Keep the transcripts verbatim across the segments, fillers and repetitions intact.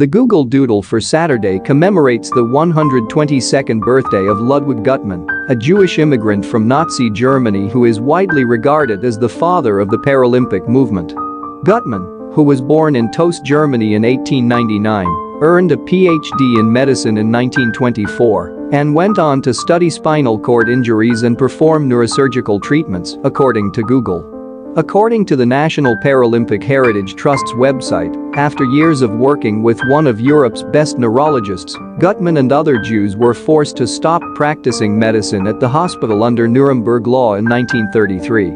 The Google Doodle for Saturday commemorates the one hundred twenty-second birthday of Ludwig Guttmann, a Jewish immigrant from Nazi Germany who is widely regarded as the father of the Paralympic movement. Guttmann, who was born in Tost, Germany in eighteen ninety-nine, earned a P H D in medicine in nineteen twenty-four and went on to study spinal cord injuries and perform neurosurgical treatments, according to Google. According to the National Paralympic Heritage Trust's website, after years of working with one of Europe's best neurologists, Guttmann and other Jews were forced to stop practicing medicine at the hospital under Nuremberg law in nineteen thirty-three.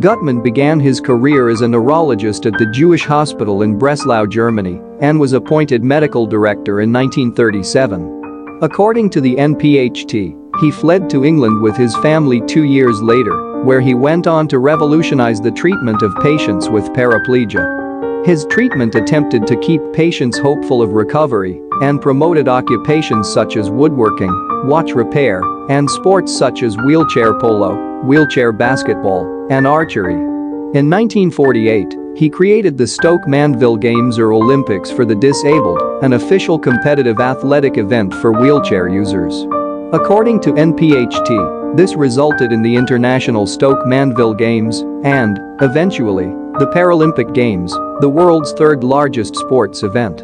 Guttmann began his career as a neurologist at the Jewish hospital in Breslau, Germany, and was appointed medical director in nineteen thirty-seven. According to the N P H T, he fled to England with his family two years later, where he went on to revolutionize the treatment of patients with paraplegia. His treatment attempted to keep patients hopeful of recovery and promoted occupations such as woodworking, watch repair, and sports such as wheelchair polo, wheelchair basketball, and archery. In nineteen forty-eight, he created the Stoke Mandeville Games or Olympics for the Disabled, an official competitive athletic event for wheelchair users. According to N P H T, this resulted in the International Stoke Mandeville Games and, eventually, the Paralympic Games, the world's third-largest sports event.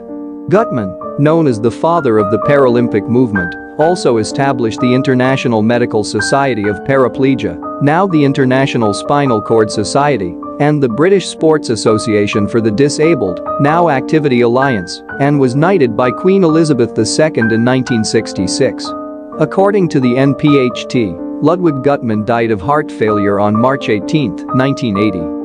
Guttmann, known as the father of the Paralympic movement, also established the International Medical Society of Paraplegia, now the International Spinal Cord Society, and the British Sports Association for the Disabled, now Activity Alliance, and was knighted by Queen Elizabeth the Second in nineteen sixty-six. According to the N P H T, Ludwig Guttmann died of heart failure on March eighteenth, nineteen eighty.